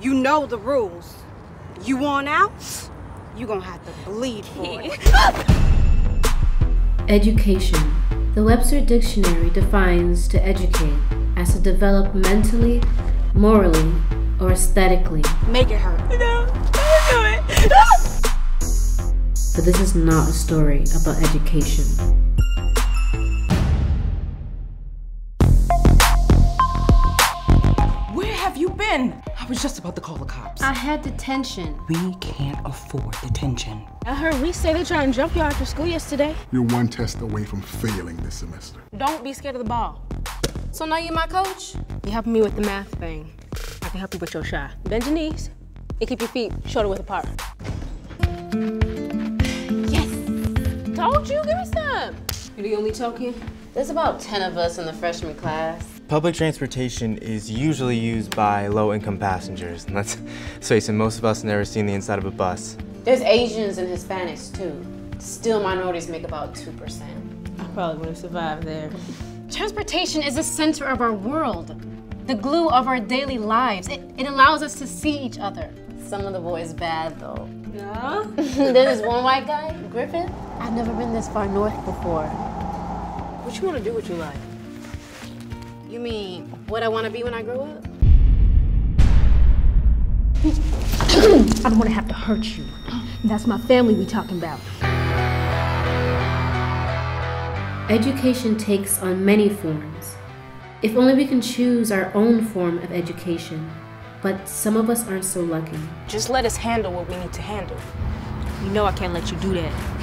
You know the rules. You want out? You're gonna have to bleed for it. Education. The Webster Dictionary defines to educate as to develop mentally, morally, or aesthetically. Make it hurt. No, I don't do it. But this is not a story about education. Where have you been? I was just about to call the cops. I had detention. We can't afford detention. I heard we say they tried to jump you after school yesterday. You're one test away from failing this semester. Don't be scared of the ball. So now you're my coach? You're helping me with the math thing. I can help you with your shot. Bend your knees and keep your feet shoulder width apart. Told you, give me some. You're the only token? There's about 10 of us in the freshman class. Public transportation is usually used by low-income passengers. And let's face it, most of us have never seen the inside of a bus. There's Asians and Hispanics, too. Still, minorities make about 2%. I probably wouldn't survive there. Transportation is the center of our world, the glue of our daily lives. It allows us to see each other. Some of the boys bad, though. No? There's one white guy, Griffin. I've never been this far north before. What you want to do with your life? You mean, what I want to be when I grow up? I don't want to have to hurt you. That's my family we talking about. Education takes on many forms. If only we can choose our own form of education. But some of us aren't so lucky. Just let us handle what we need to handle. You know I can't let you do that.